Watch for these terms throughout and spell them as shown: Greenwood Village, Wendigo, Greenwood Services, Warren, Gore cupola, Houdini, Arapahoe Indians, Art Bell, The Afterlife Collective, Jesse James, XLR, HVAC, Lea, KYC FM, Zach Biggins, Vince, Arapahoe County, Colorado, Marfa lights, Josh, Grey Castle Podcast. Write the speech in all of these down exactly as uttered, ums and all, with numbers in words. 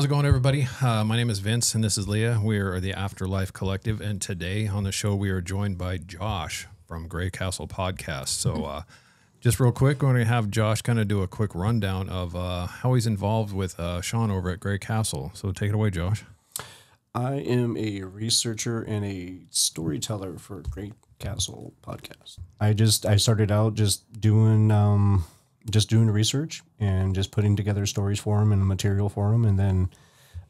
How's it going, everybody? Uh, my name is Vince, and this is Leah. We are the Afterlife Collective, and today on the show we are joined by Josh from Grey Castle Podcast. So uh, just real quick, we're going to have Josh kind of do a quick rundown of uh, how he's involved with uh, Sean over at Grey Castle. So take it away, Josh. I am a researcher and a storyteller for Grey Castle Podcast. I just I started out just doing um, just doing research and just putting together stories for them and material for them, and then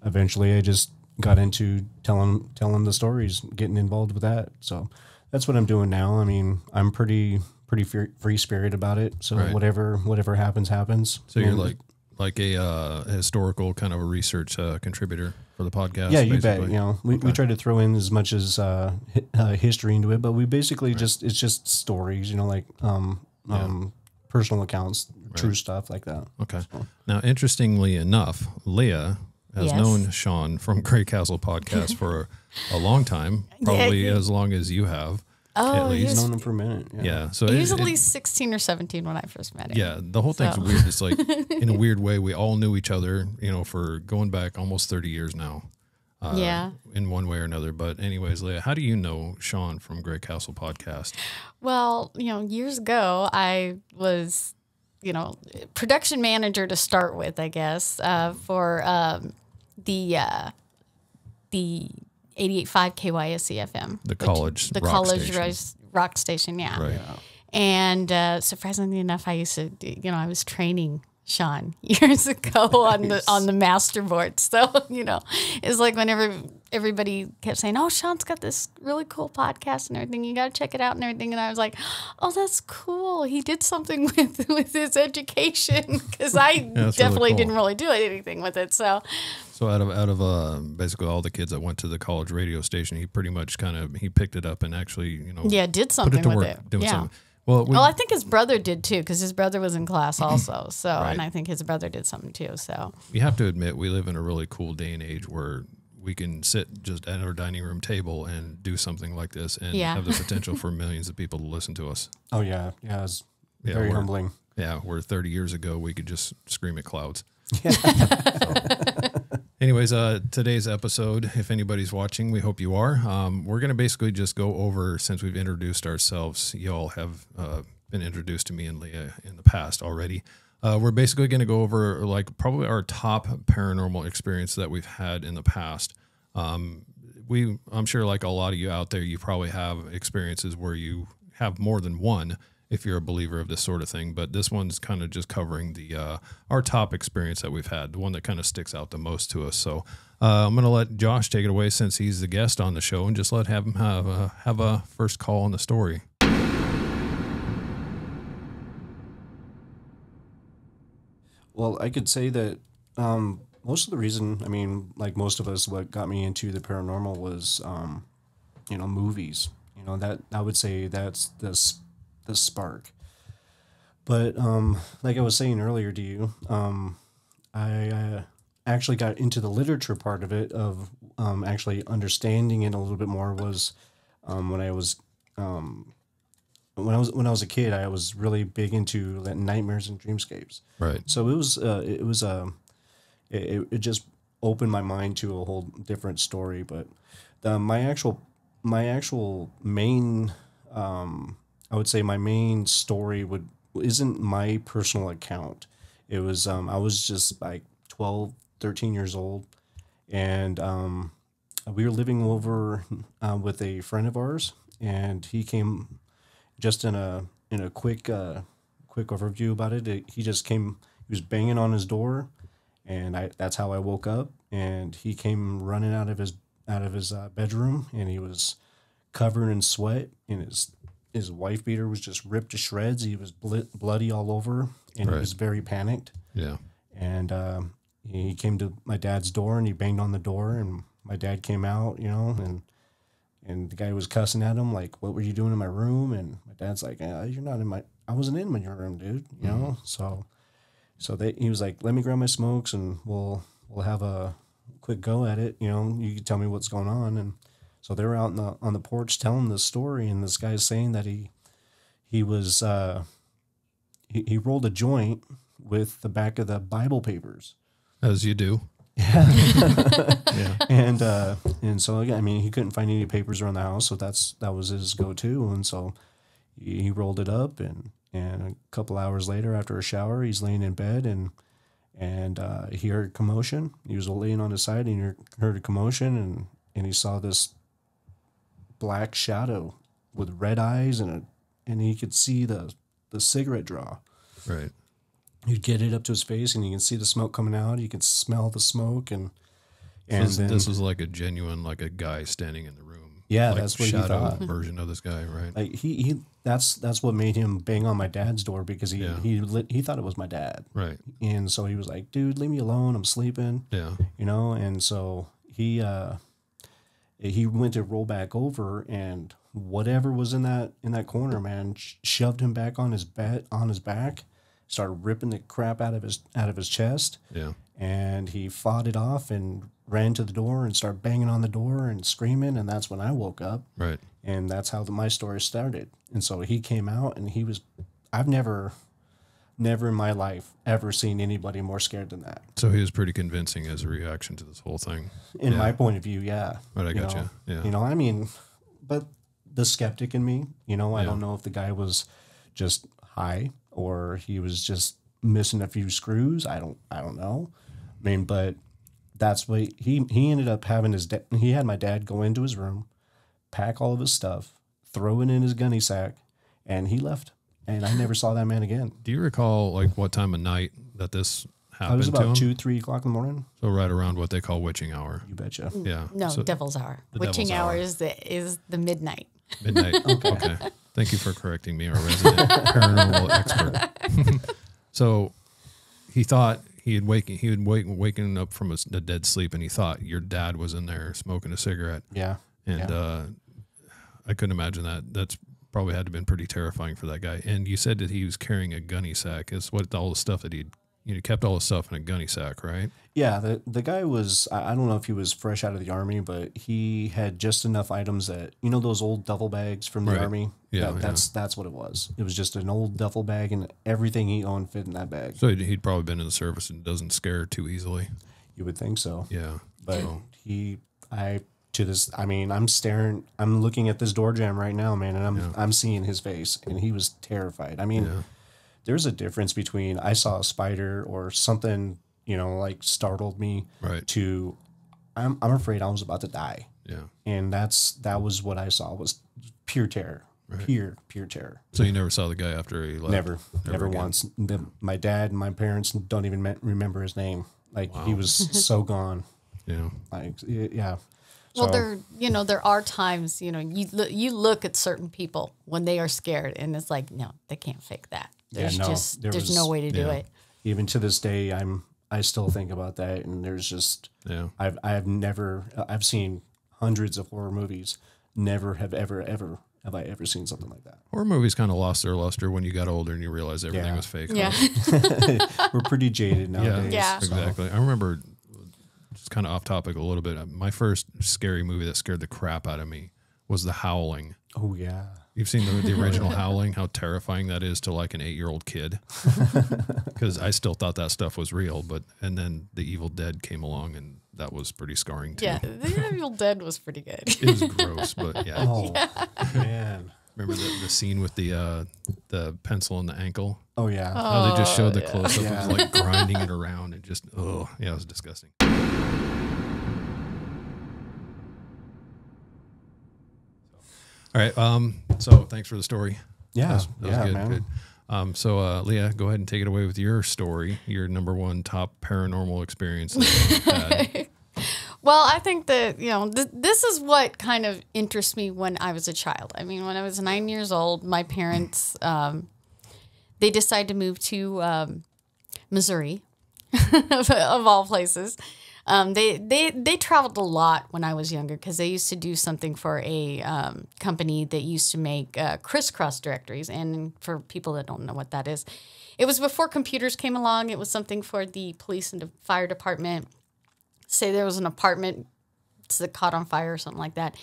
eventually I just got into telling telling the stories, getting involved with that. So that's what I'm doing now. I mean, I'm pretty pretty free spirit about it. So right. whatever whatever happens, happens. So you're and, like. Like a uh, historical kind of a research uh, contributor for the podcast. Yeah, you basically. bet. You know, we, okay. we try to throw in as much as uh, hi uh, history into it, but we basically right. just it's just stories. You know, like um, yeah. um, personal accounts, right. true stuff like that. Okay. So. Now, interestingly enough, Leah has yes. known Sean from Grey Castle Podcast for a long time, probably yeah. as long as you have. Oh, at least. He's known him for a minute. Yeah. yeah so usually sixteen or seventeen when I first met him. Yeah, the whole thing's so. weird. It's like in a weird way, we all knew each other, you know, for going back almost thirty years now. Uh, yeah. In one way or another. But anyways, Leah, how do you know Sean from Grey Castle Podcast? Well, you know, years ago, I was, you know, production manager to start with, I guess, uh, for um, the uh, the. eighty-eight point five K Y C F M. The college The rock college station. rock station, yeah. Right. yeah. And uh, surprisingly enough, I used to, you know, I was training Sean years ago nice. on the on the master board. So, you know, it's like whenever everybody kept saying, oh, Sean's got this really cool podcast and everything. You got to check it out and everything. And I was like, oh, that's cool. He did something with, with his education, because I yeah, definitely really cool. didn't really do anything with it. So. So out of out of uh, basically all the kids that went to the college radio station, he pretty much kind of he picked it up and actually you know yeah did something put it to with work, it. Doing yeah. Something. Well, we, well, I think his brother did too, because his brother was in class also. So right. and I think his brother did something too. So we have to admit we live in a really cool day and age where we can sit just at our dining room table and do something like this and yeah. have the potential for millions of people to listen to us. Oh yeah, yeah, it's yeah, very humbling. Yeah, where thirty years ago we could just scream at clouds. Yeah. So. Anyways, uh, today's episode, if anybody's watching, we hope you are. Um, we're going to basically just go over, since we've introduced ourselves, y'all have uh, been introduced to me and Leah in the past already. Uh, we're basically going to go over like probably our top paranormal experience that we've had in the past. Um, we, I'm sure like a lot of you out there, you probably have experiences where you have more than one if you're a believer of this sort of thing, but this one's kind of just covering the uh, our top experience that we've had, the one that kind of sticks out the most to us. So uh, I'm going to let Josh take it away since he's the guest on the show, and just let have him have a, have a first call on the story. Well, I could say that um, most of the reason, I mean, like most of us, what got me into the paranormal was, um, you know, movies. You know, that I would say that's the the spark. But um like I was saying earlier to you, um I uh, actually got into the literature part of it, of um actually understanding it a little bit more, was um when I was um when I was when I was a kid, I was really big into like, nightmares and dreamscapes. Right. So it was uh, it was uh, it, it just opened my mind to a whole different story. But the, my actual my actual main um I would say my main story would isn't my personal account. It was um, I was just like twelve, thirteen years old, and um, we were living over uh, with a friend of ours, and he came just in a in a quick uh, quick overview about it. it. He just came. He was banging on his door, and I that's how I woke up. And he came running out of his out of his uh, bedroom, and he was covered in sweat, and his His wife beater was just ripped to shreds. He was bl bloody all over, and right. he was very panicked. Yeah. And um, he came to my dad's door, and he banged on the door, and my dad came out, you know, and and the guy was cussing at him, like, what were you doing in my room? And my dad's like, eh, you're not in my, I wasn't in my room, dude, you mm-hmm. know? So so they, he was like, let me grab my smokes, and we'll we'll have a quick go at it, you know? You can tell me what's going on, and so they were out on the, on the porch telling this story, and this guy's saying that he he was uh, he, he rolled a joint with the back of the Bible papers. As you do. Yeah. Yeah. And uh, and so, I mean, he couldn't find any papers around the house, so that's that was his go-to. And so he, he rolled it up, and, and a couple hours later, after a shower, he's laying in bed, and and uh, he heard commotion. He was laying on his side, and he heard, heard a commotion, and, and he saw this black shadow with red eyes, and a, and he could see the, the cigarette draw. Right. You'd get it up to his face, and you can see the smoke coming out. You can smell the smoke, and and this, then, this was like a genuine, like a guy standing in the room. Yeah, like that's what he thought. Version of this guy, right? Like he, he, that's that's what made him bang on my dad's door, because he yeah. he lit, he thought it was my dad, right? And so he was like, "Dude, leave me alone. I'm sleeping." Yeah, you know. And so he uh, he went to roll back over, and whatever was in that in that corner, man, shoved him back on his bed on his back. Started ripping the crap out of his out of his chest. Yeah. And he fought it off and ran to the door and started banging on the door and screaming. And that's when I woke up. Right. And that's how the, my story started. And so he came out, and he was, I've never, never in my life ever seen anybody more scared than that. So he was pretty convincing as a reaction to this whole thing. In yeah. my point of view, yeah. Right, I got you. Know, you. Yeah. You know, I mean, but the skeptic in me, you know, I yeah. don't know if the guy was just high, or he was just missing a few screws. I don't, I don't know. I mean, but that's what he, he ended up having his dad. He had my dad go into his room, pack all of his stuff, throw it in his gunny sack, and he left. And I never saw that man again. Do you recall like what time of night that this happened? It was about to him? two, three o'clock in the morning. So right around what they call witching hour. You betcha. Yeah. No, so devil's hour. Witching devil's hour is the, is the midnight. Midnight. Okay. Okay. Thank you for correcting me, our resident paranormal expert. So he thought he had waking he had wake, waking up from a, a dead sleep, and he thought your dad was in there smoking a cigarette. Yeah, and yeah. Uh, I couldn't imagine that. That's probably had to have been pretty terrifying for that guy. And you said that he was carrying a gunny sack. It's what all the stuff that he'd you know, kept all his stuff in a gunny sack, right? Yeah, the the guy was, I don't know if he was fresh out of the Army, but he had just enough items that, you know, those old duffel bags from the right. Army? Yeah, that, that's yeah. that's what it was. It was just an old duffel bag, and everything he owned fit in that bag. So he'd probably been in the service and doesn't scare too easily. You would think so. Yeah. But so. he, I, to this, I mean, I'm staring, I'm looking at this door jamb right now, man, and I'm, yeah. I'm seeing his face, and he was terrified. I mean... Yeah. There's a difference between I saw a spider or something, you know, like startled me right. to I'm I'm afraid I was about to die. Yeah. And that's that was what I saw was pure terror, right. pure, pure terror. So you never saw the guy after he left? Never, never, never once. The, my dad and my parents don't even remember his name. Like wow. he was so gone. Yeah. Like, yeah. Well, so. there, you know, there are times, you know, you, lo you look at certain people when they are scared, and it's like, no, they can't fake that. There's yeah, no, just there there's was, no way to yeah. do it. Even to this day, I'm I still think about that, and there's just yeah. I've I've never I've seen hundreds of horror movies. Never have ever ever have I ever seen something like that. Horror movies kind of lost their luster when you got older and you realized everything yeah. was fake. Yeah, right? We're pretty jaded nowadays. Yeah, yeah. So. Exactly. I remember just kind of off topic a little bit. My first scary movie that scared the crap out of me was The Howling. Oh yeah. You've seen the, the original Howling, how terrifying that is to like an eight-year-old kid. Because I still thought that stuff was real, but and then The Evil Dead came along, and that was pretty scarring too. Yeah, The Evil Dead was pretty good. It was gross, but yeah. Oh, yeah. Man. Remember the, the scene with the uh, the pencil in the ankle? Oh, yeah. Oh, how they just showed the yeah. close-up yeah. of like grinding it around and just, oh, yeah, it was disgusting. All right. Um, so thanks for the story. Yeah. That was, that yeah, was good, man. good. Um, so, uh, Leah, go ahead and take it away with your story, your number one top paranormal experience. Well, I think that, you know, th this is what kind of interests me when I was a child. I mean, when I was nine years old, my parents, um, they decided to move to um, Missouri, of all places. Um, they, they, they traveled a lot when I was younger because they used to do something for a um, company that used to make uh, crisscross directories. And for people that don't know what that is, it was before computers came along. It was something for the police and the fire department. Say there was an apartment that caught on fire or something like that.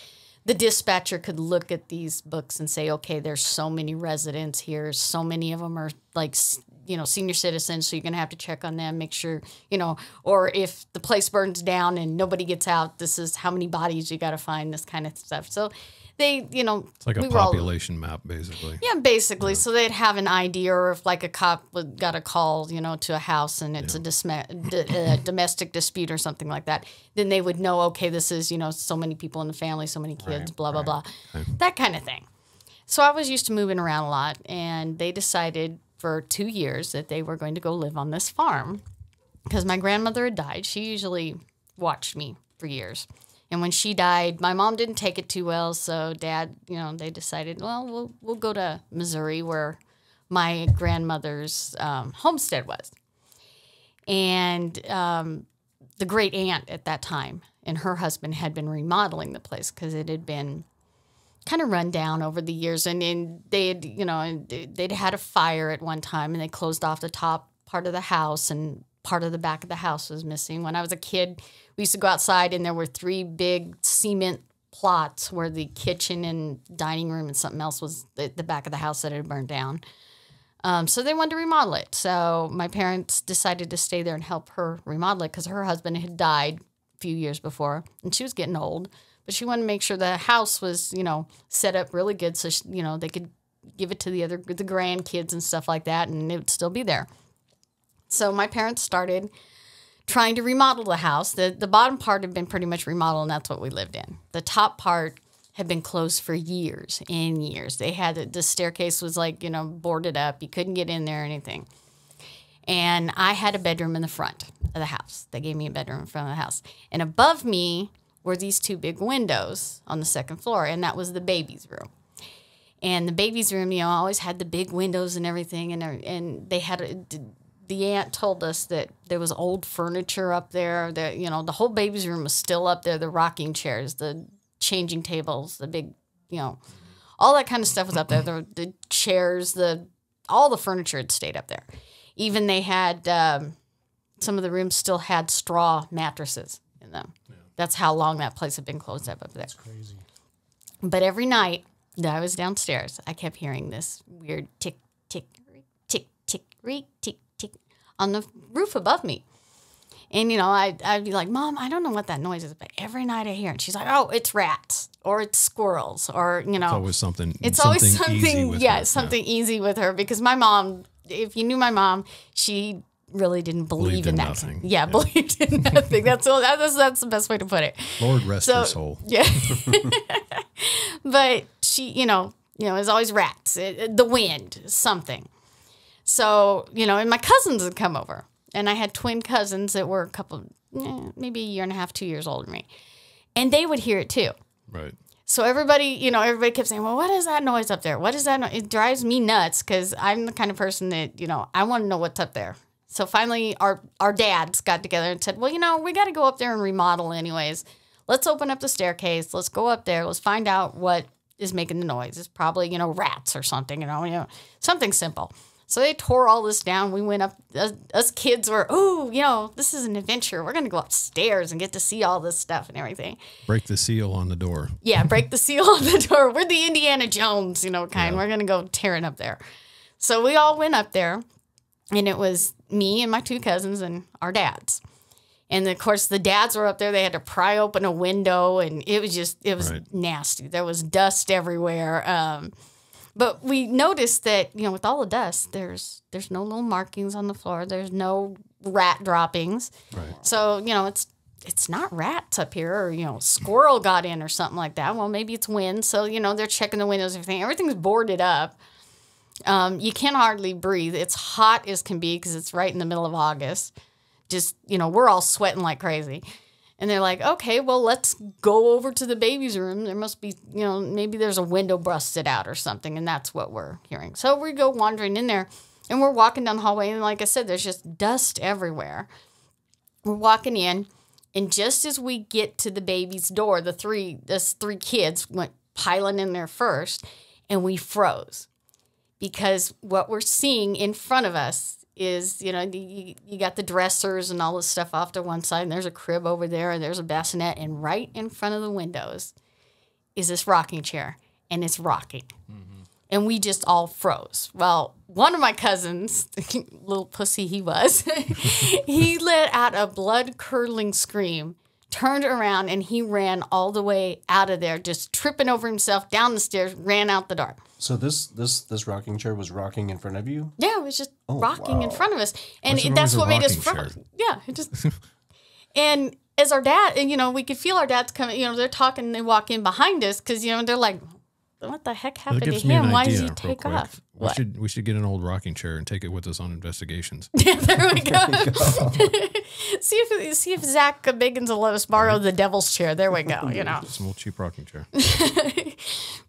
The dispatcher could look at these books and say, okay, there's so many residents here. So many of them are like, you know, senior citizens, so you're going to have to check on them, make sure, you know, or if the place burns down and nobody gets out, this is how many bodies you got to find, this kind of stuff. So they, you know. It's like a we population all, map, basically. Yeah, basically. Yeah. So they'd have an idea, or if like a cop got a call, you know, to a house and it's yeah. a, a domestic dispute or something like that, then they would know, okay, this is, you know, so many people in the family, so many kids, right, blah, blah, right. blah, okay. that kind of thing. So I was used to moving around a lot, and they decided for two years that they were going to go live on this farm because my grandmother had died. She usually watched me for years. And when she died, my mom didn't take it too well, so Dad, you know, they decided, well, we'll, we'll go to Missouri where my grandmother's um, homestead was. And um, the great aunt at that time and her husband had been remodeling the place because it had been kind of run down over the years, and, and they had, you know, and they'd had a fire at one time, and they closed off the top part of the house, and part of the back of the house was missing. When I was a kid, we used to go outside, and there were three big cement plots where the kitchen and dining room and something else was at the back of the house that had burned down. Um, so they wanted to remodel it. So my parents decided to stay there and help her remodel it because her husband had died a few years before, and she was getting old. But she wanted to make sure the house was, you know, set up really good so, she, you know, they could give it to the other, the grandkids and stuff like that, and it would still be there. So my parents started trying to remodel the house. The, the bottom part had been pretty much remodeled, and that's what we lived in. The top part had been closed for years and years. They had, the staircase was like, you know, boarded up. You couldn't get in there or anything. And I had a bedroom in the front of the house. They gave me a bedroom in front of the house. And above me were these two big windows on the second floor, and that was the baby's room. And the baby's room, you know, always had the big windows and everything, and and they had a, the aunt told us that there was old furniture up there. That, you know, the whole baby's room was still up there, the rocking chairs, the changing tables, the big, you know, all that kind of stuff was up there. The, the chairs, the all the furniture had stayed up there. Even they had um, some of the rooms still had straw mattresses in them. That's how long that place had been closed up up there. That's crazy. But every night that I was downstairs, I kept hearing this weird tick, tick, tick, tick, tick, tick, tick on the roof above me. And, you know, I'd, I'd be like, Mom, I don't know what that noise is, but every night I hear it. She's like, oh, it's rats or it's squirrels or, you know. It's always something. It's something always something, easy with yeah, her. something yeah. easy with her because my mom, if you knew my mom, she really didn't believe believed in, in that. Nothing. Yeah, yeah, believed in nothing. That's, that's that's the best way to put it. Lord rest so, her soul. Yeah. But she, you know, you know, it was always rats, it, the wind, something. So, you know, and my cousins would come over, and I had twin cousins that were a couple, eh, maybe a year and a half, two years older than me, and they would hear it too. Right. So everybody, you know, everybody kept saying, well, what is that noise up there? What is that? No it drives me nuts because I'm the kind of person that, you know, I want to know what's up there. So finally, our, our dads got together and said, well, you know, we got to go up there and remodel anyways. Let's open up the staircase. Let's go up there. Let's find out what is making the noise. It's probably, you know, rats or something, you know, you know, something simple. So they tore all this down. We went up. Us, us kids were, oh, you know, this is an adventure. We're going to go upstairs and get to see all this stuff and everything. Break the seal on the door. Yeah, break the seal on the door. We're the Indiana Jones, you know, kind. Yeah. We're going to go tearing up there. So we all went up there, and it was me and my two cousins and our dads. And, of course, the dads were up there. They had to pry open a window, and it was just, it was right. nasty. There was dust everywhere. Um, but we noticed that, you know, with all the dust, there's there's no little markings on the floor. There's no rat droppings. Right. So, you know, it's it's not rats up here, or, you know, squirrel got in or something like that. Well, maybe it's wind. So, you know, they're checking the windows and everything. Everything's boarded up. Um, you can hardly breathe. It's hot as can be because it's right in the middle of August. Just, you know, we're all sweating like crazy. And they're like, okay, well, let's go over to the baby's room. There must be, you know, maybe there's a window busted out or something, and that's what we're hearing. So we go wandering in there, and we're walking down the hallway, and like I said, there's just dust everywhere. We're walking in, and just as we get to the baby's door, the three, us three kids went piling in there first, and we froze. Because what we're seeing in front of us is, you know, you, you got the dressers and all this stuff off to one side, and there's a crib over there, and there's a bassinet, and right in front of the windows is this rocking chair, and it's rocking. Mm-hmm. And we just all froze. Well, one of my cousins, little pussy he was, he let out a blood-curdling scream, turned around, and he ran all the way out of there, just tripping over himself down the stairs, ran out the door. So this this this rocking chair was rocking in front of you? Yeah, it was just oh, rocking wow. in front of us. And it, that's what made us front. Yeah, it just and as our dad, and you know, we could feel our dad's coming, you know, they're talking and they walk in behind us because, you know, they're like, what the heck happened to him? Why did he take off? We what? should we should get an old rocking chair and take it with us on investigations. Yeah, there we go. There go. see if see if Zach Biggins will let us borrow right. the devil's chair. There we go. You know, some old cheap rocking chair. but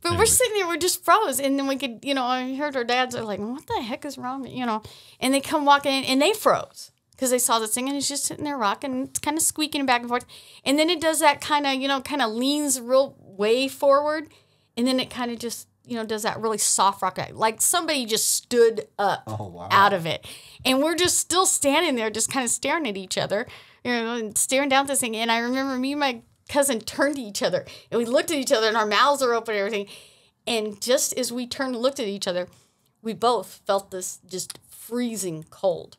anyway. We're sitting there, we're just froze, and then we could, you know, I heard our dads are like, "What the heck is wrong?" You know, and they come walking in and they froze because they saw this thing and it's just sitting there rocking, and it's kind of squeaking back and forth, and then it does that kind of, you know, kind of leans real way forward, and then it kind of just, you know, does that really soft rock, like somebody just stood up oh, wow. out of it. And we're just still standing there, just kind of staring at each other, you know, and staring down at this thing. And I remember me and my cousin turned to each other, and we looked at each other, and our mouths are open and everything. And just as we turned and looked at each other, we both felt this just freezing cold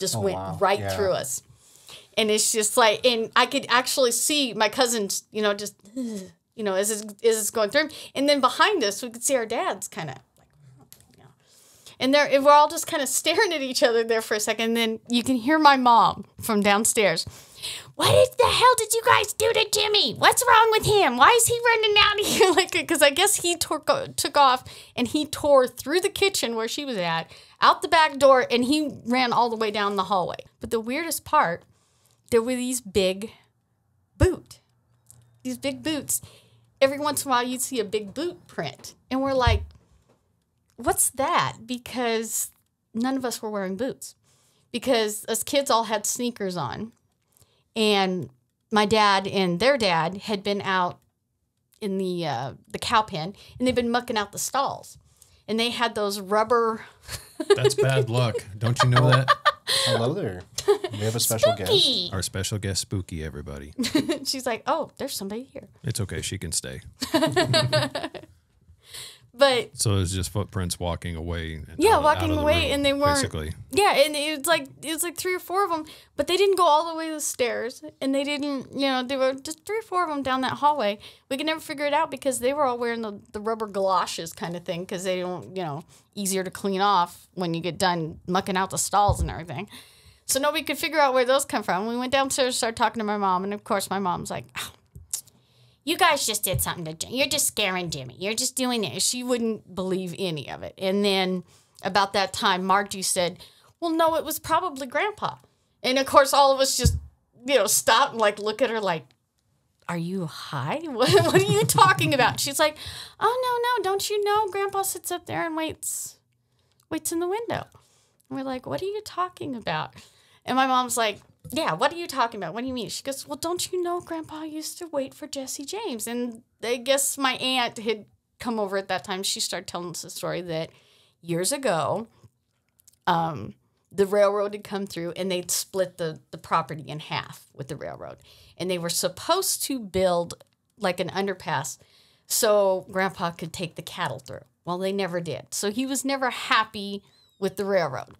just oh, went wow. right yeah. through us. And it's just like, and I could actually see my cousins, you know, just... you know, as it's, as it's going through him. And then behind us, we could see our dads kind of like, you know. And, they're, and we're all just kind of staring at each other there for a second. And then you can hear my mom from downstairs. What the hell did you guys do to Jimmy? What's wrong with him? Why is he running out of here? Like, because I guess he tore, took off and he tore through the kitchen where she was at, out the back door, and he ran all the way down the hallway. But the weirdest part, there were these big boots, these big boots. Every once in a while, you'd see a big boot print. And we're like, what's that? Because none of us were wearing boots. Because us kids all had sneakers on. And my dad and their dad had been out in the, uh, the cow pen, and they'd been mucking out the stalls. And they had those rubber... That's bad luck. Don't you know that? Hello there. We have a special Spooky. guest. Our special guest, Spooky, everybody. She's like, oh, there's somebody here. It's okay. She can stay. But so it's just footprints walking away. And yeah, out, walking out away, room, and they weren't. Basically. Yeah, and it was like it was like three or four of them, but they didn't go all the way to the stairs, and they didn't. You know, they were just three or four of them down that hallway. We could never figure it out because they were all wearing the, the rubber galoshes kind of thing because they don't, you know, easier to clean off when you get done mucking out the stalls and everything. So nobody could figure out where those come from. We went downstairs and started talking to my mom, and of course my mom's like, oh, you guys just did something to Jimmy. You're just scaring Jimmy. You're just doing it. She wouldn't believe any of it. And then about that time, Margie said, well, no, it was probably Grandpa. And of course all of us just, you know, stopped and like look at her like, are you high? What, what are you talking about? She's like, oh, no, no, don't you know Grandpa sits up there and waits, waits in the window. And we're like, what are you talking about? And my mom's like, yeah, what are you talking about? What do you mean? She goes, well, don't you know Grandpa used to wait for Jesse James? And I guess my aunt had come over at that time. She started telling us the story that years ago, um, the railroad had come through and they'd split the, the property in half with the railroad. And they were supposed to build like an underpass so Grandpa could take the cattle through. Well, they never did. So he was never happy with the railroad.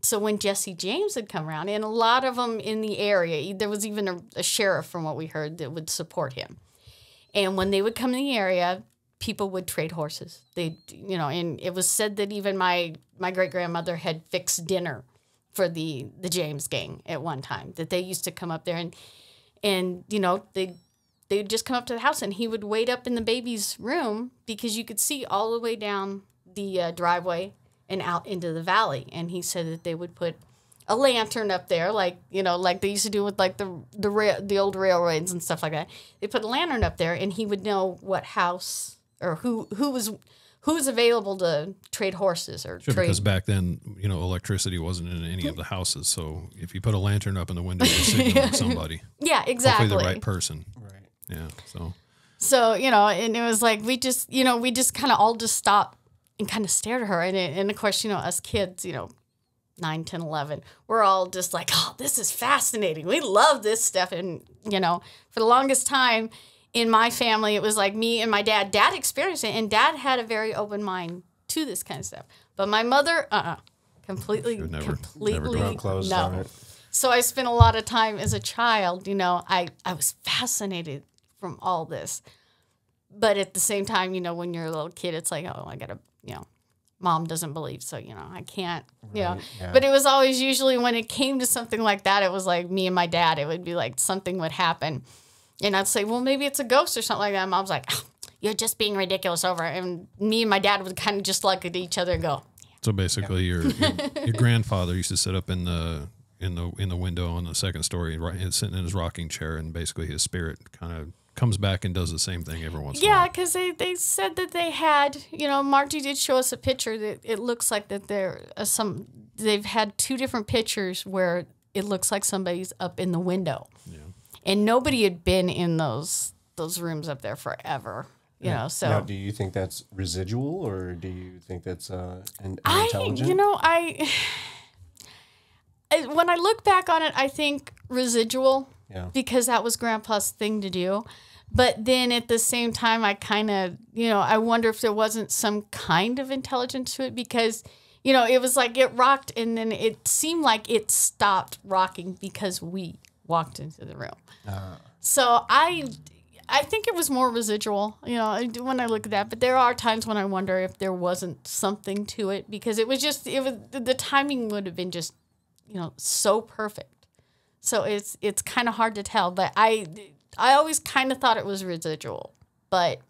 So when Jesse James had come around, and a lot of them in the area, there was even a, a sheriff from what we heard that would support him. And when they would come in the area, people would trade horses. They, you know, and it was said that even my my great-grandmother had fixed dinner for the the James gang at one time, that they used to come up there and, and you know, they they would just come up to the house and he would wait up in the baby's room because you could see all the way down the uh, driveway and out into the valley. And he said that they would put a lantern up there, like, you know, like they used to do with like the the, ra the old railroads and stuff like that. They put a lantern up there and he would know what house or who who was who was available to trade horses or sure, trade. Because back then, you know, electricity wasn't in any of the houses. So if you put a lantern up in the window, you're signaling somebody. Yeah, exactly. Hopefully the right person. Right. Yeah, so. So, you know, and it was like we just, you know, we just kind of all just stopped and kind of stared at her. And, and of course, you know, us kids, you know, nine, ten, eleven, we're all just like, oh, this is fascinating. We love this stuff. And, you know, for the longest time in my family, it was like me and my dad. Dad experienced it, and Dad had a very open mind to this kind of stuff. But my mother, uh-uh, completely, never, completely, never closed no. On it. So I spent a lot of time as a child, you know, I, I was fascinated from all this. But at the same time, you know, when you're a little kid, it's like, oh, I got to, you know, mom doesn't believe, so, you know, I can't, you right, know. Yeah. But it was always usually when it came to something like that, it was like me and my dad, it would be like something would happen. And I'd say, well, maybe it's a ghost or something like that. And mom's like, oh, you're just being ridiculous over it. And me and my dad would kind of just look at each other and go. Yeah. So basically yeah. your, your, your grandfather used to sit up in the, in the, in the window on the second story, right, and sitting in his rocking chair, and basically his spirit kind of comes back and does the same thing every once yeah, in a while. Yeah, because they, they said that they had, you know, Marty did show us a picture that it looks like that there uh, some they've had two different pictures where it looks like somebody's up in the window. Yeah. And nobody had been in those those rooms up there forever. You yeah. know, so now, do you think that's residual, or do you think that's uh an, an I, intelligent? You know, I when I look back on it, I think residual. Yeah. Because that was Grandpa's thing to do. But then at the same time, I kind of, you know, I wonder if there wasn't some kind of intelligence to it, because, you know, it was like it rocked and then it seemed like it stopped rocking because we walked into the room. Uh, so I I think it was more residual, you know, when I look at that. But there are times when I wonder if there wasn't something to it, because it was just, it was, the timing would have been just, you know, so perfect. So it's it's kind of hard to tell, but I I always kind of thought it was residual, but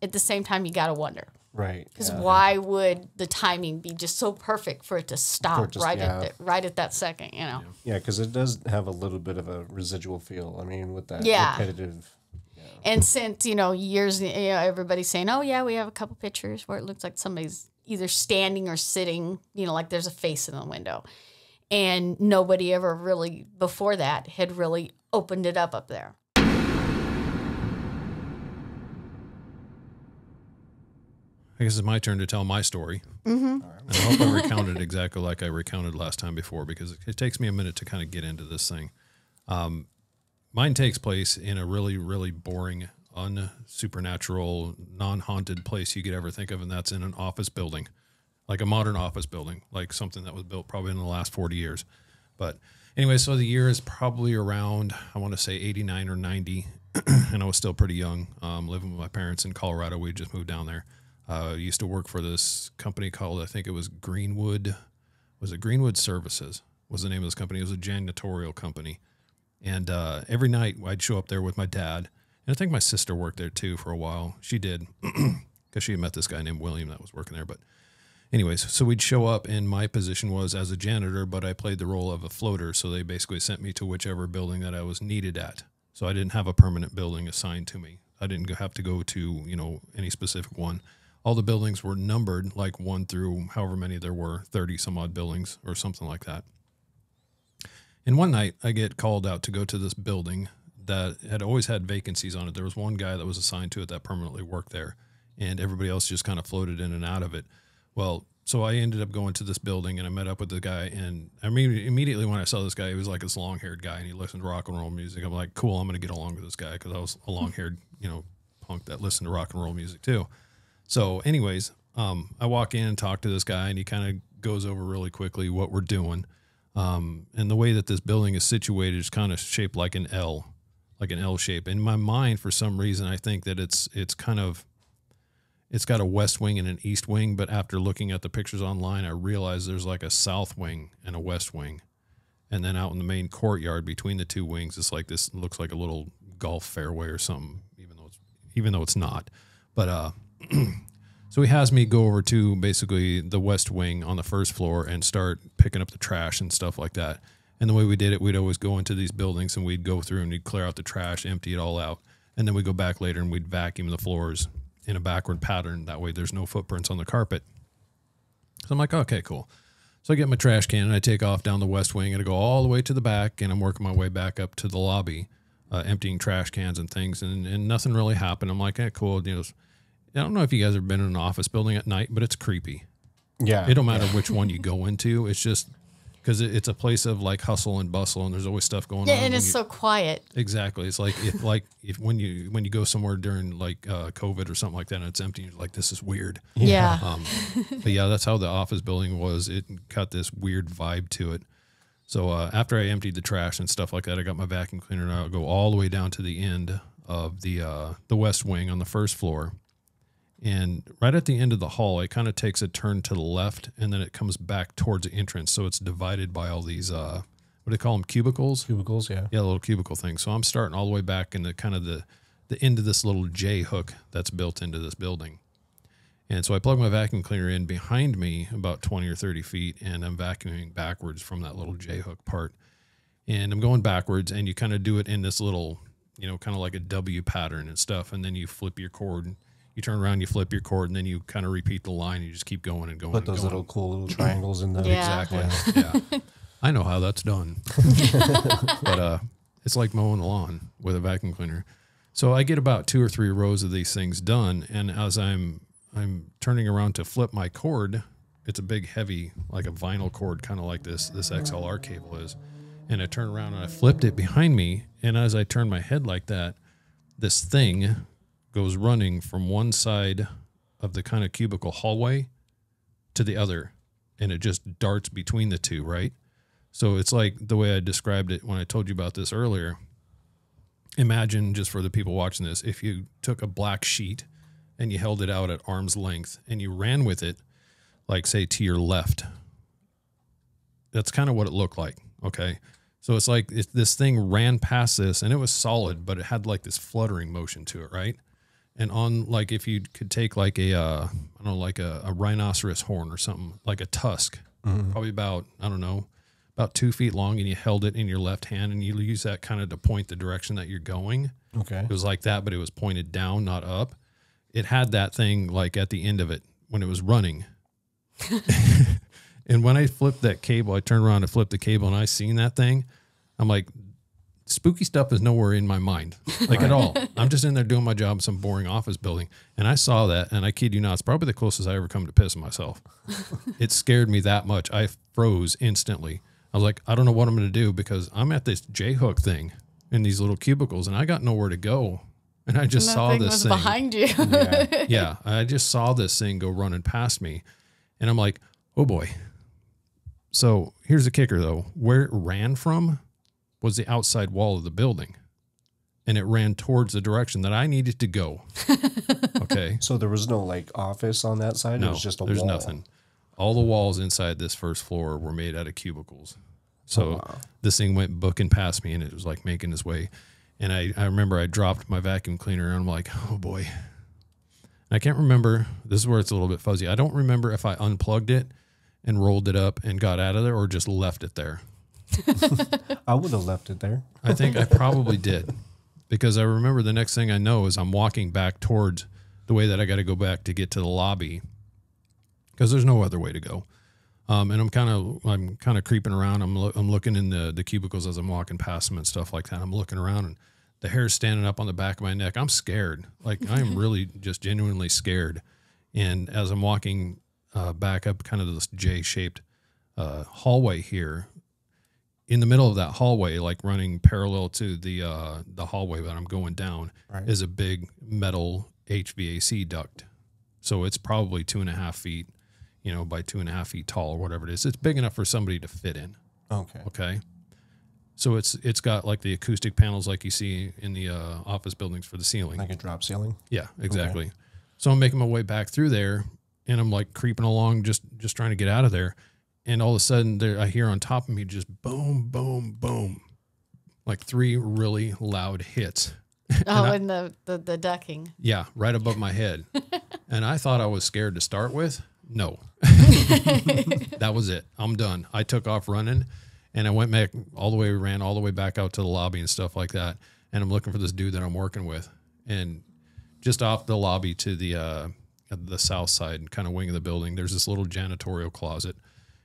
at the same time you gotta wonder, right? Because yeah. why would the timing be just so perfect for it to stop it just, right yeah. at the, right at that second, you know? Yeah, because it does have a little bit of a residual feel. I mean, with that yeah. repetitive. Yeah. And since you know years, you know, everybody's saying, oh yeah, we have a couple pictures where it looks like somebody's either standing or sitting, you know, like there's a face in the window. And nobody ever really, before that, had really opened it up up there. I guess it's my turn to tell my story. Mm-hmm. All right. And I hope I recounted exactly like I recounted last time before, because it, it takes me a minute to kind of get into this thing. Um, mine takes place in a really, really boring, unsupernatural, non-haunted place you could ever think of, and that's in an office building. Like a modern office building, like something that was built probably in the last forty years. But anyway, so the year is probably around, I want to say eighty-nine or ninety, and I was still pretty young, um, living with my parents in Colorado. We just moved down there. I uh, used to work for this company called, I think it was Greenwood, was it Greenwood Services was the name of this company. It was a janitorial company. And uh, every night I'd show up there with my dad, and I think my sister worked there too for a while. She did, because she had met this guy named William that was working there, but... Anyways, so we'd show up, and my position was as a janitor, but I played the role of a floater, so they basically sent me to whichever building that I was needed at. So I didn't have a permanent building assigned to me. I didn't have to go to, you know, any specific one. All the buildings were numbered, like one through however many there were, thirty some odd buildings or something like that. And one night, I get called out to go to this building that had always had vacancies on it. There was one guy that was assigned to it that permanently worked there, and everybody else just kind of floated in and out of it. Well, so I ended up going to this building, and I met up with the guy, and I mean, immediately when I saw this guy, he was like this long-haired guy, and he listened to rock and roll music. I'm like, cool, I'm going to get along with this guy, because I was a long-haired, you know, punk that listened to rock and roll music too. So anyways, um, I walk in and talk to this guy, and he kind of goes over really quickly what we're doing. Um, and the way that this building is situated is kind of shaped like an L, like an L shape. In my mind, for some reason, I think that it's it's kind of... It's got a west wing and an east wing, but after looking at the pictures online, I realized there's like a south wing and a west wing. And then out in the main courtyard between the two wings, it's like this looks like a little golf fairway or something, even though it's, even though it's not. But uh, so he has me go over to basically the west wing on the first floor and start picking up the trash and stuff like that. And the way we did it, we'd always go into these buildings and we'd go through and we'd clear out the trash, empty it all out. And then we'd go back later and we'd vacuum the floors in a backward pattern. That way there's no footprints on the carpet. So I'm like, okay, cool. So I get my trash can and I take off down the west wing, and I go all the way to the back, and I'm working my way back up to the lobby, uh, emptying trash cans and things, and, and nothing really happened. I'm like, hey, cool. You know, I don't know if you guys have been in an office building at night, but it's creepy. Yeah. It don't matter yeah. which one you go into. It's just because it, it's a place of like hustle and bustle, and there's always stuff going yeah, on. Yeah, and it's you, so quiet. Exactly. It's like if like if when you when you go somewhere during like uh, COVID or something like that, and it's empty, you're like, this is weird. Yeah. Um, but yeah, that's how the office building was. It got this weird vibe to it. So uh, after I emptied the trash and stuff like that, I got my vacuum cleaner, and I'll go all the way down to the end of the uh, the west wing on the first floor. And right at the end of the hall, it kind of takes a turn to the left, and then it comes back towards the entrance. So it's divided by all these, uh, what do they call them, cubicles? Cubicles, yeah. Yeah, little cubicle thing. So I'm starting all the way back in the kind of the, the end of this little J hook that's built into this building. And so I plug my vacuum cleaner in behind me about twenty or thirty feet, and I'm vacuuming backwards from that little J hook part. And I'm going backwards, and you kind of do it in this little, you know, kind of like a W pattern and stuff. And then you flip your cord. You turn around, you flip your cord, and then you kind of repeat the line. And you just keep going and going. Put those going. little cool little triangles in there. Yeah. Exactly. Yeah. yeah. I know how that's done. But uh, it's like mowing the lawn with a vacuum cleaner. So I get about two or three rows of these things done, and as I'm I'm turning around to flip my cord, it's a big, heavy, like a vinyl cord, kind of like this, this X L R cable is. And I turn around and I flipped it behind me. And as I turn my head like that, this thing goes running from one side of the kind of cubicle hallway to the other. And it just darts between the two, right? So it's like the way I described it when I told you about this earlier. Imagine, just for the people watching this, if you took a black sheet and you held it out at arm's length, and you ran with it, like, say, to your left. That's kind of what it looked like, okay? So it's like it, this thing ran past this, and it was solid, but it had, like, this fluttering motion to it, right? And on, like, if you could take, like, a, uh, I don't know, like a, a rhinoceros horn or something, like a tusk, mm-hmm. probably about, I don't know, about two feet long, and you held it in your left hand, and you use that kind of to point the direction that you're going. Okay. It was like that, but it was pointed down, not up. It had that thing like at the end of it when it was running. And when I flipped that cable, I turned around and flipped the cable, and I seen that thing. I'm like, spooky stuff is nowhere in my mind, like right. at all. I'm just in there doing my job in some boring office building. And I saw that, and I kid you not, it's probably the closest I ever come to pissing myself. It scared me that much. I froze instantly. I was like, I don't know what I'm going to do, because I'm at this J-hook thing in these little cubicles, and I got nowhere to go. And I just saw this thing behind you. yeah. yeah. I just saw this thing go running past me, and I'm like, oh boy. So here's the kicker though. Where it ran from was the outside wall of the building, and it ran towards the direction that I needed to go. Okay. So there was no like office on that side. No, it was just a there's wall. Nothing. All the walls inside this first floor were made out of cubicles. So oh, wow. This thing went booking past me, and it was like making its way. And I, I remember I dropped my vacuum cleaner, and I'm like, oh boy. And I can't remember. This is where it's a little bit fuzzy. I don't remember if I unplugged it and rolled it up and got out of there, or just left it there. I would have left it there. I think I probably did, because I remember the next thing I know is I'm walking back towards the way that I got to go back to get to the lobby, because there's no other way to go. Um, and I'm kind of I'm kind of creeping around. I'm lo I'm looking in the the cubicles as I'm walking past them and stuff like that. I'm looking around, and the hair's standing up on the back of my neck. I'm scared. Like I am really just genuinely scared. And as I'm walking uh, back up kind of this J-shaped uh, hallway here, in the middle of that hallway, like running parallel to the uh, the hallway that I'm going down, right. is a big metal H V A C duct. So it's probably two and a half feet. You know, by two and a half feet tall or whatever it is. It's big enough for somebody to fit in. Okay. Okay. So it's it's got like the acoustic panels like you see in the uh, office buildings for the ceiling. Like a drop ceiling? Yeah, exactly. Okay. So I'm making my way back through there, and I'm like creeping along, just just trying to get out of there. And all of a sudden there, I hear on top of me just boom, boom, boom. Like three really loud hits. Oh, and, I, and the, the, the ducking. Yeah, right above my head. And I thought I was scared to start with. No, that was it. I'm done. I took off running, and I went back all the way, ran all the way back out to the lobby and stuff like that. And I'm looking for this dude that I'm working with, and just off the lobby to the, uh, the south side kind of wing of the building, there's this little janitorial closet,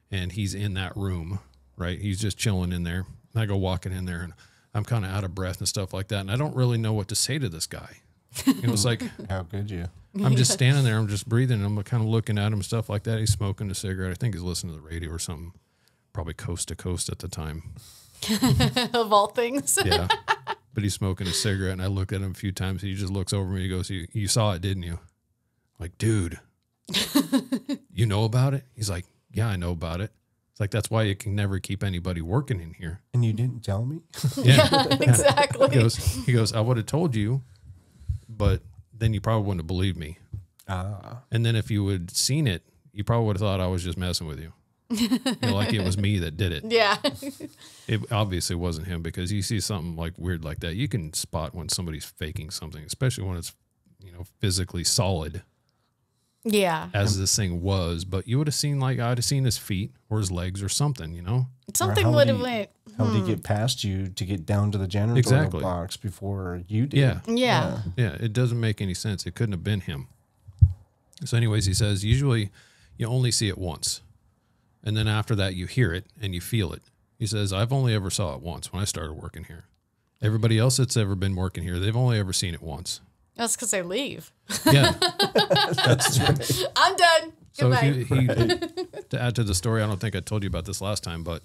and he's in that room, right? He's just chilling in there. And I go walking in there, and I'm kind of out of breath and stuff like that. And I don't really know what to say to this guy. It was like, how could you? I'm just standing there. I'm just breathing. And I'm kind of looking at him, stuff like that. He's smoking a cigarette. I think he's listening to the radio or something. probably coast to coast at the time. Of all things. Yeah. But he's smoking a cigarette, and I looked at him a few times. He just looks over me. He goes, you, you saw it, didn't you? I'm like, dude, you know about it? He's like, yeah, I know about it. It's like, that's why you can never keep anybody working in here. And you didn't tell me? Yeah, yeah, exactly. He goes, he goes, I would have told you, but then you probably wouldn't have believed me. Uh. And then if you had seen it, you probably would have thought I was just messing with you. You know, like it was me that did it. Yeah. It obviously wasn't him, because you see something like weird like that, you can spot when somebody's faking something, especially when it's, you know, physically solid. Yeah. As this thing was, but you would have seen, like, I'd have seen his feet or his legs or something, you know? Something would have went. How did he get past you to get down to the janitorial exactly. box before you did? Yeah. yeah. Yeah. Yeah. It doesn't make any sense. It couldn't have been him. So anyways, he says, usually you only see it once. And then after that, you hear it and you feel it. He says, I've only ever saw it once when I started working here. Everybody else that's ever been working here, they've only ever seen it once. That's because they leave. Yeah. That's right. I'm done. So Goodbye. He, he, to add to the story, I don't think I told you about this last time, but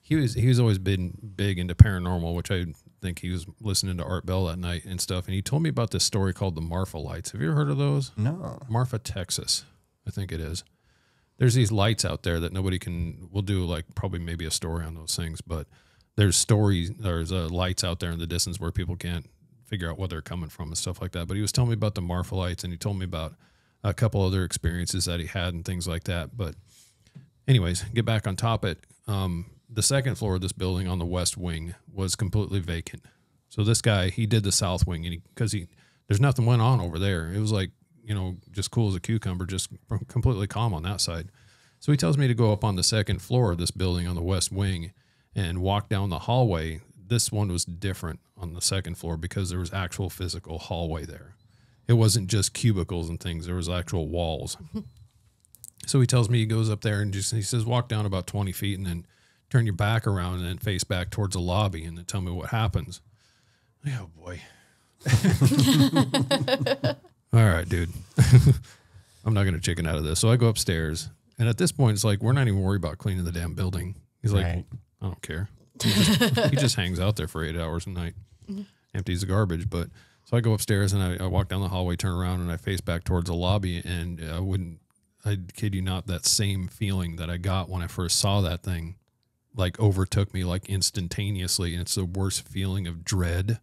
he was he's always been big into paranormal, which I think he was listening to Art Bell that night and stuff. And he told me about this story called the Marfa lights. Have you ever heard of those? No. Marfa, Texas, I think it is. There's these lights out there that nobody can, we'll do like probably maybe a story on those things, but there's stories, there's uh, lights out there in the distance where people can't figure out where they're coming from and stuff like that. But he was telling me about the Marfa lights, and he told me about a couple other experiences that he had and things like that. But anyways, get back on top of it. Um, the second floor of this building on the west wing was completely vacant. So this guy, he did the south wing, and because he, he, there's nothing went on over there. It was like, you know, just cool as a cucumber, just completely calm on that side. So he tells me to go up on the second floor of this building on the west wing and walk down the hallway. This one was different on the second floor because there was actual physical hallway there. It wasn't just cubicles and things. There was actual walls. So he tells me, he goes up there and just, he says, walk down about twenty feet and then turn your back around and then face back towards the lobby and then tell me what happens. Oh boy. All right, dude, I'm not going to chicken out of this. So I go upstairs, and at this point, it's like, we're not even worried about cleaning the damn building. He's like, right. I don't care. He just, he just hangs out there for eight hours a night, empties the garbage. But so I go upstairs, and I, I walk down the hallway, turn around, and I face back towards the lobby. And I wouldn't, I kid you not, that same feeling that I got when I first saw that thing, like, overtook me, like, instantaneously. And it's the worst feeling of dread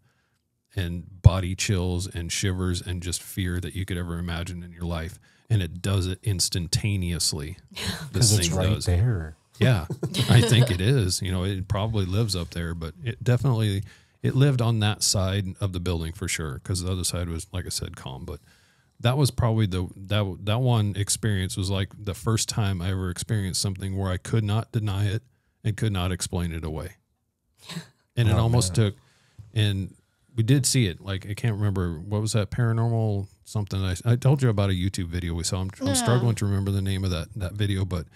and body chills and shivers and just fear that you could ever imagine in your life. And it does it instantaneously. Because it's right does. there. Yeah, I think it is. You know, it probably lives up there, but it definitely, it lived on that side of the building for sure. Because the other side was, like I said, calm. But that was probably the, that, that one experience was like the first time I ever experienced something where I could not deny it and could not explain it away. And it oh, almost man. took, and we did see it. Like, I can't remember. What was that paranormal something? I, I told you about a YouTube video we saw. I'm, yeah. I'm struggling to remember the name of that, that video, but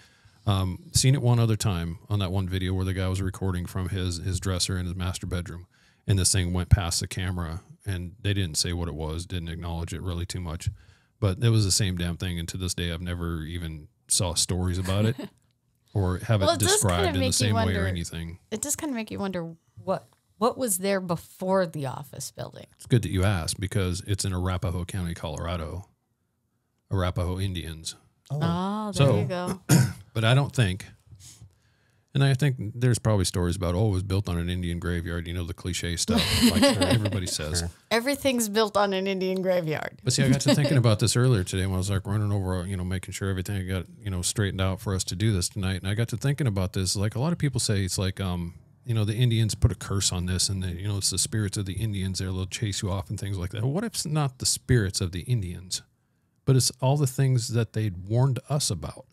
um, seen it one other time on that one video where the guy was recording from his, his dresser in his master bedroom. And this thing went past the camera, and they didn't say what it was. Didn't acknowledge it really too much, but it was the same damn thing. And to this day, I've never even saw stories about it or have well, it, it described kind of in the same wonder, way or anything. It does kind of make you wonder what, What was there before the office building? It's good that you asked, because it's in Arapahoe County, Colorado. Arapahoe Indians. Oh, oh there so, you go. But I don't think, and I think there's probably stories about, oh, it was built on an Indian graveyard. You know, the cliche stuff like everybody says. Sure. Everything's built on an Indian graveyard. But see, I got to thinking about this earlier today when I was like running over, you know, making sure everything got, you know, straightened out for us to do this tonight. And I got to thinking about this. Like, a lot of people say it's like, um, you know, the Indians put a curse on this, and, the, you know, it's the spirits of the Indians there. They'll chase you off and things like that. What if it's not the spirits of the Indians, but it's all the things that they'd warned us about?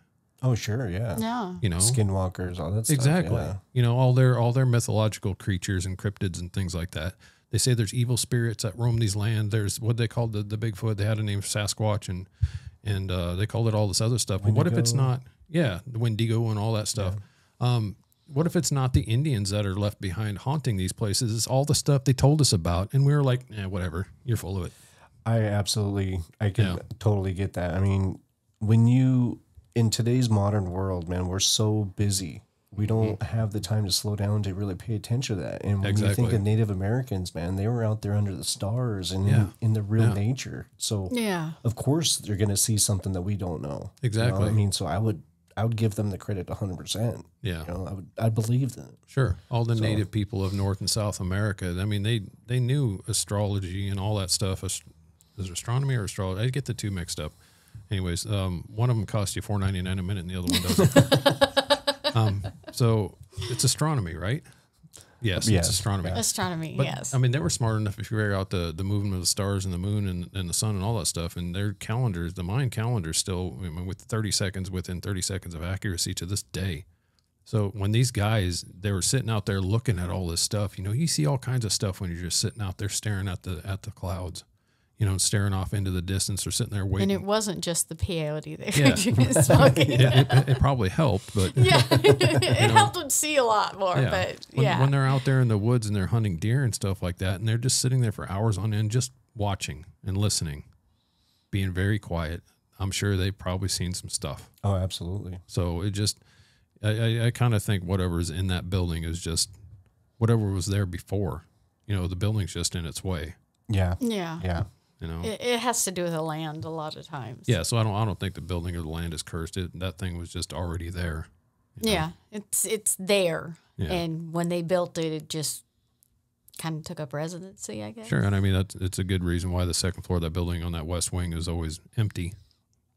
Oh, sure, yeah. Yeah. You know? Skinwalkers, all that stuff. Exactly. Yeah. You know, all their, all their mythological creatures and cryptids and things like that. They say there's evil spirits that roam these land. There's what they called the, the Bigfoot. They had a name for Sasquatch, and, and uh, they called it all this other stuff. But what if it's not, yeah, the Wendigo and all that stuff. Yeah. Um, What if it's not the Indians that are left behind haunting these places? It's all the stuff they told us about, and we were like, eh, whatever, you're full of it. I absolutely, I can yeah. totally get that. I mean, when you, in today's modern world, man, we're so busy We don't have the time to slow down to really pay attention to that. And when exactly. you think of Native Americans, man, they were out there under the stars and yeah. in, in the real yeah. nature. So yeah. of course they're going to see something that we don't know. Exactly. You know I mean, so I would, I would give them the credit one hundred percent. Yeah. You know, I would, I believe that. Sure. All the so, Native people of North and South America. I mean, they, they knew astrology and all that stuff. Is it astronomy or astrology? I get the two mixed up. Anyways, um, one of them costs you four ninety-nine a minute and the other one doesn't. Um, so it's astronomy, right? Yes, yes. It's astronomy. Astronomy, but, yes. I mean, they were smart enough to figure out the, the movement of the stars and the moon and, and the sun and all that stuff. And their calendars, the Mayan calendar still, I mean, with thirty seconds, within thirty seconds of accuracy to this day. So when these guys, they were sitting out there looking at all this stuff, you know, you see all kinds of stuff when you're just sitting out there staring at the, at the clouds. You know, staring off into the distance or sitting there waiting. And it wasn't just the peyote that yeah. you were smoking. Yeah, it, it probably helped, but yeah, it you know, helped them see a lot more. Yeah. But yeah, when, when they're out there in the woods and they're hunting deer and stuff like that, and they're just sitting there for hours on end, just watching and listening, being very quiet. I'm sure they've probably seen some stuff. Oh, absolutely. So it just, I, I, I kind of think whatever's in that building is just whatever was there before. You know, the building's just in its way. Yeah. Yeah. Yeah. You know, it, it has to do with the land a lot of times. Yeah, so I don't, I don't think the building or the land is cursed. It, that thing was just already there. You know? Yeah, it's it's there, yeah. and when they built it, it just kind of took up residency, I guess. Sure, and I mean that's it's a good reason why the second floor of that building on that west wing is always empty.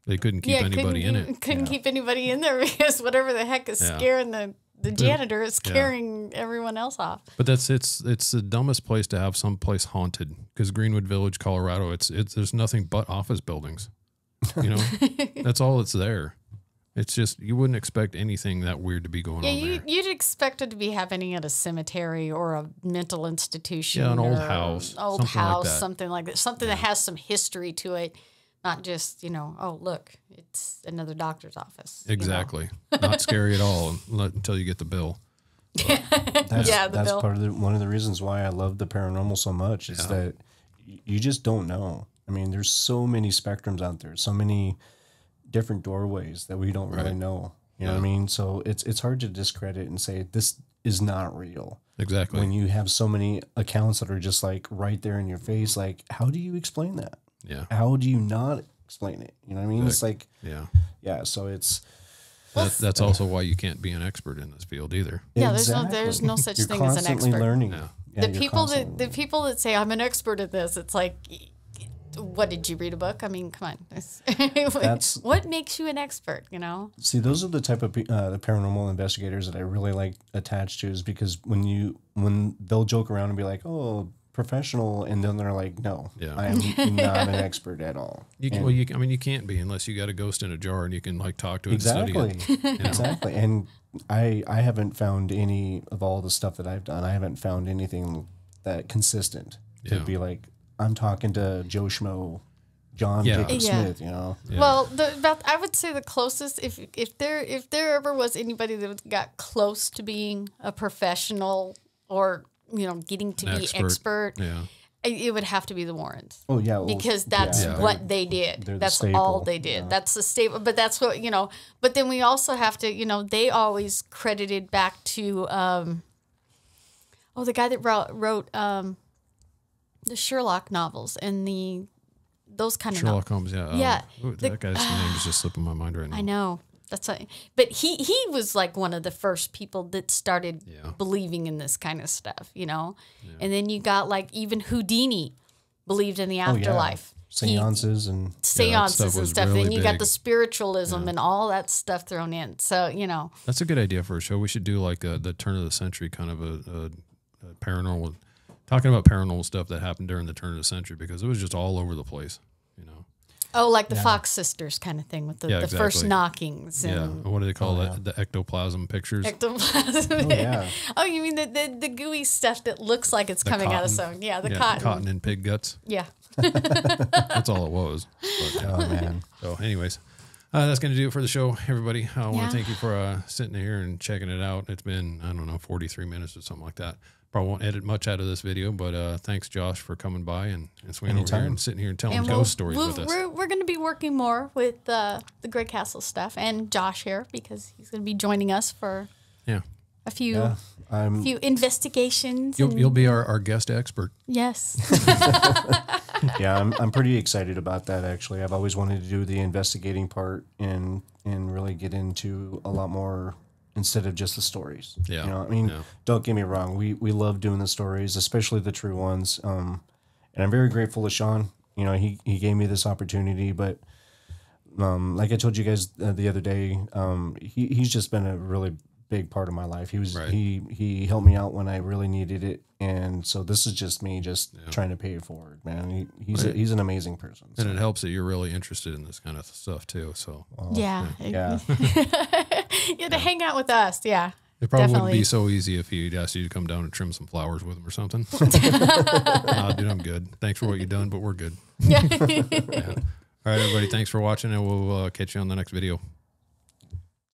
They couldn't keep yeah, anybody couldn't, in it. Couldn't yeah. keep anybody in there because whatever the heck is yeah. scaring the. The janitor is carrying yeah. everyone else off. But that's it's it's the dumbest place to have some place haunted because Greenwood Village, Colorado, it's it's there's nothing but office buildings. You know, that's all it's there. It's just you wouldn't expect anything that weird to be going yeah, on. Yeah, you, you'd expect it to be happening at a cemetery or a mental institution. Yeah, an old house, old something house, like something like that, something yeah. that has some history to it. Not just, you know, oh, look, it's another doctor's office. Exactly. You know? Not scary at all until you get the bill. But that's yeah, the that's bill. part of the, one of the reasons why I love the paranormal so much is yeah. that you just don't know. I mean, there's so many spectrums out there, so many different doorways that we don't right. really know. You yeah. know what I mean? So it's it's hard to discredit and say this is not real. Exactly. When you have so many accounts that are just like right there in your face, like how do you explain that? Yeah. How do you not explain it? You know what I mean? Like, it's like, yeah. Yeah. So it's, that, that's uh, also why you can't be an expert in this field either. Yeah. Exactly. There's no, there's no such thing as an expert. Learning. No. Yeah, the people that, learning. the people that say I'm an expert at this, it's like, what did you read a book? I mean, come on. That's, what makes you an expert? You know, see, those are the type of uh, the paranormal investigators that I really like attached to is because when you, when they'll joke around and be like, oh, professional, and then they're like, no, yeah. I am not an expert at all. You can, well, you, I mean, you can't be unless you got a ghost in a jar and you can like talk to it exactly. and study it. You know? Exactly. And I, I haven't found any of all the stuff that I've done. I haven't found anything that consistent to yeah. be like, I'm talking to Joe Schmo, John yeah. Jacob yeah. Smith, you know? Yeah. Well, the, about, I would say the closest, if, if there, if there ever was anybody that got close to being a professional or you know, getting to An be expert, expert yeah. it would have to be the Warrens. Oh yeah, well, because that's yeah. what they did. They're that's the all they did. Yeah. That's the staple. But that's what you know. But then we also have to, you know, they always credited back to, um, oh, the guy that wrote, wrote um, the Sherlock novels and the those kind of Sherlock novels. Holmes. Yeah, yeah. Um, ooh, the, that guy's uh, name is just slipping my mind right now. I know. That's what, but he he was like one of the first people that started yeah. believing in this kind of stuff, you know. Yeah. And then you got like even Houdini believed in the afterlife, oh, yeah. seances he, and seances yeah, stuff and stuff. Really and you big. got the spiritualism yeah. and all that stuff thrown in. So you know, that's a good idea for a show. We should do like a, the turn of the century kind of a, a, a paranormal, talking about paranormal stuff that happened during the turn of the century because it was just all over the place, you know. Oh, like the yeah. Fox sisters kind of thing with the, yeah, the exactly. first knockings. And yeah. What do they call oh, that? Yeah. The ectoplasm pictures? Ectoplasm. Oh, yeah. Oh, you mean the, the, the gooey stuff that looks like it's the coming cotton. out of something. Yeah, the yeah, cotton. Cotton and pig guts. Yeah. That's all it was. But, oh, man. So anyways, uh, that's going to do it for the show, everybody. I want to yeah. thank you for uh, sitting here and checking it out. It's been, I don't know, forty-three minutes or something like that. Probably won't edit much out of this video, but uh, thanks, Josh, for coming by and, and swinging Anytime. over here and sitting here and telling and we'll, ghost stories we'll, with us. We're, we're going to be working more with uh, the Grey Castle stuff and Josh here because he's going to be joining us for Yeah. A few, yeah, I'm, few investigations. You'll, and, you'll be our, our guest expert. Yes. Yeah, I'm, I'm pretty excited about that, actually. I've always wanted to do the investigating part and, and really get into a lot more instead of just the stories. Yeah. You know, I mean, yeah. Don't get me wrong. We, we love doing the stories, especially the true ones. Um, and I'm very grateful to Sean. You know, he, he gave me this opportunity, but um, like I told you guys uh, the other day, um, he, he's just been a really big part of my life. He was, right. he, he helped me out when I really needed it. And so this is just me just yeah. trying to pay it forward, man. He, he's, right. a, he's an amazing person. So. And it helps that you're really interested in this kind of stuff too. So well, yeah. Yeah. yeah. You had to yeah. hang out with us. Yeah. It probably Definitely. wouldn't be so easy if he'd asked you to come down and trim some flowers with him or something. Nah, dude, I'm good. Thanks for what you've done, but we're good. Yeah. Yeah. All right, everybody. Thanks for watching and we'll uh, catch you on the next video.